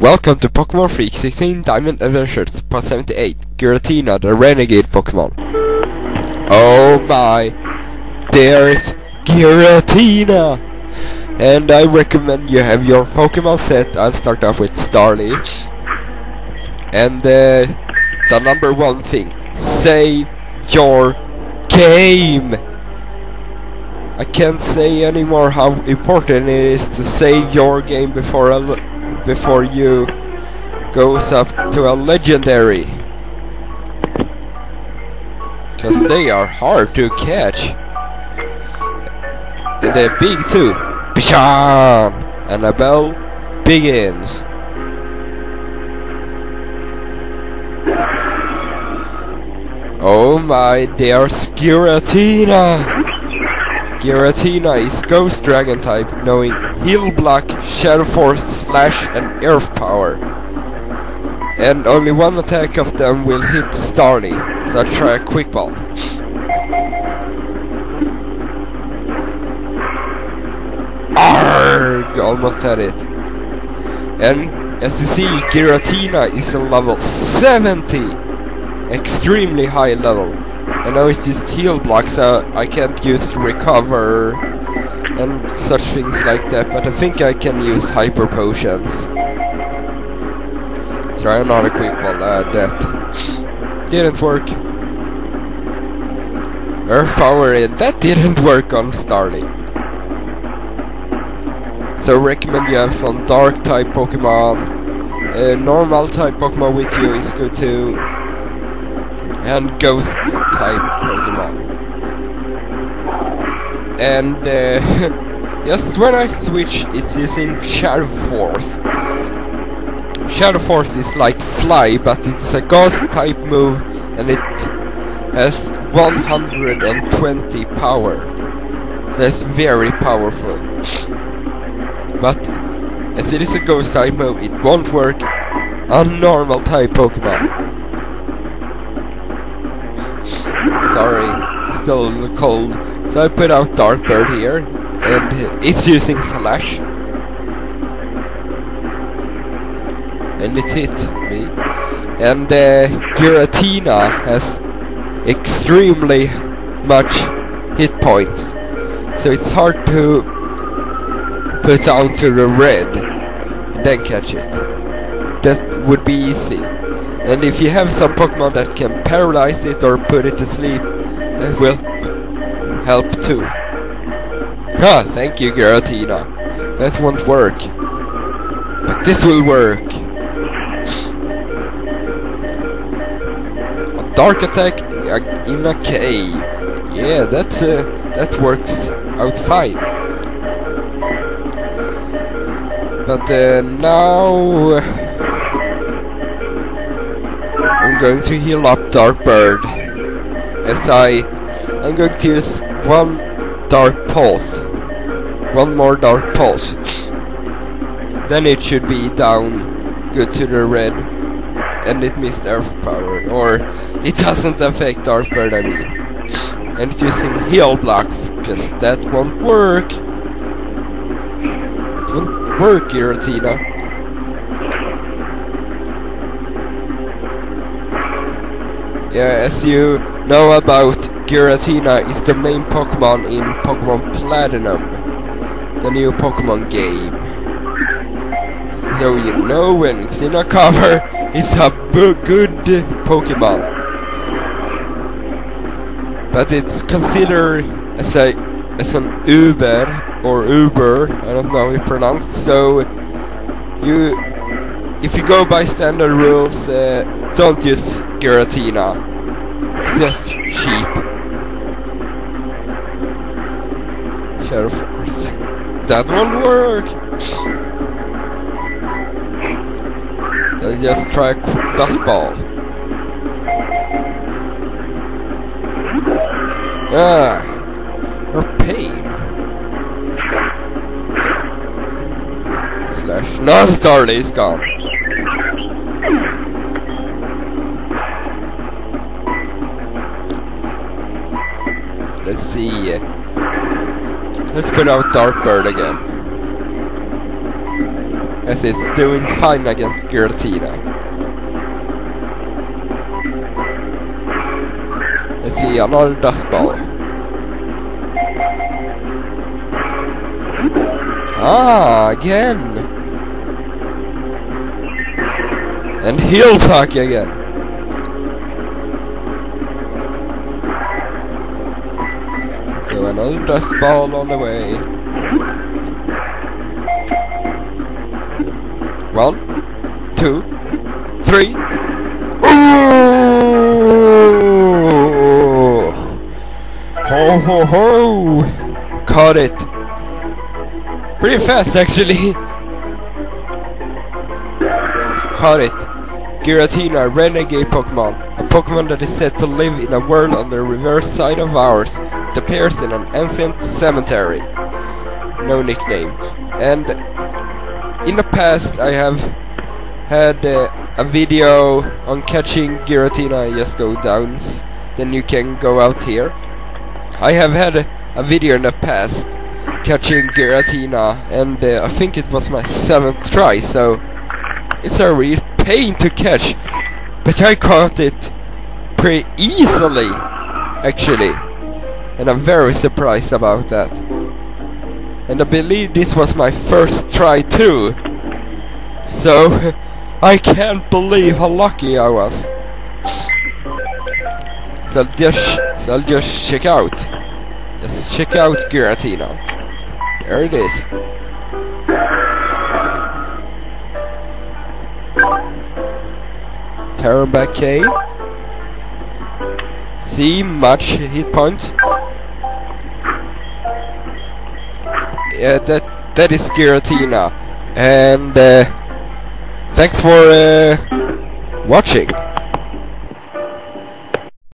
Welcome to Pokémon Freak 16: Diamond Adventures Part 78. Giratina, the renegade Pokémon. Oh my, there is Giratina! And I recommend you have your Pokémon set. I'll start off with Starly. And the number one thing, save your game! I can't say anymore how important it is to save your game before you goes up to a legendary, because they are hard to catch. They're big too. Bisham! And the bell begins. Oh my, there's Giratina! Giratina is Ghost Dragon type, knowing Heal Block, Shadow Force, Slash and Earth Power. And only one attack of them will hit Starly, so I'll try a Quick Ball. Arrgh! Almost had it. And as you see, Giratina is a level 70! Extremely high level. And now it's just Heal Block, so I can't use Recover and such things like that, but I think I can use Hyper Potions. Try another Quick Ball. That didn't work. Earth Power in. That didn't work on Starly. So recommend you have some Dark type Pokemon. Normal type Pokemon with you is good too. And Ghost type Pokemon. And yes, when I switch, it's using Shadow Force. Shadow Force is like Fly, but it's a Ghost type move, and it has 120 power. That's very powerful. But as it is a Ghost type move, it won't work on normal type Pokemon. Sorry, still cold. So I put out Dark Bird here, and it's using Slash. And it hit me. And Giratina has extremely much hit points, so it's hard to put down to the red and then catch it. That would be easy. And if you have some Pokemon that can paralyze it or put it to sleep, that will help too. Ha! Huh, thank you, Giratina. That won't work. But this will work. A Dark attack in a cave. Yeah, that works out fine. But now... I'm going to heal up Dark Bird. As I'm going to use one Dark Pulse. One more Dark Pulse. Then it should be down good to the red. And it missed Earth Power. Or it doesn't affect Dark Bird, I mean. And it's using Heal Block, because that won't work. It won't work, Giratina. Yeah, as you know about, Giratina is the main Pokemon in Pokémon Platinum, the new Pokémon game. So you know when it's in a cover, it's a good Pokemon. But it's considered as an Uber, or Uber, I don't know how it's pronounced, so if you go by standard rules, don't use Giratina. It's just cheap. Shadow Force. That won't work! So just try a Dust Ball. Ah! Or Pain. Slash. No, Starly is gone. Let's see. Let's put out Dark Bird again. as it's doing time against Giratina. Let's see, another dust ball. Ah, again! And Heal Block again! So another dust ball on the way. One, two, three. Ooh! Ho ho ho! Caught it! Pretty fast, actually. Caught it. Giratina, a renegade Pokemon. A Pokemon that is said to live in a world on the reverse side of ours. It appears in an ancient cemetery. No nickname. And in the past, I have had a video on catching Giratina. Just go downs. Then you can go out here. I have had a video in the past catching Giratina, and I think it was my 7th try, so it's a real pain to catch, but I caught it pretty easily, actually, and I'm very surprised about that. And I believe this was my first try too, so I can't believe how lucky I was. So I'll just check out. Let's check out Giratina. There it is. Turnback Cave. See, much hit points. Yeah, that is Giratina. And thanks for watching.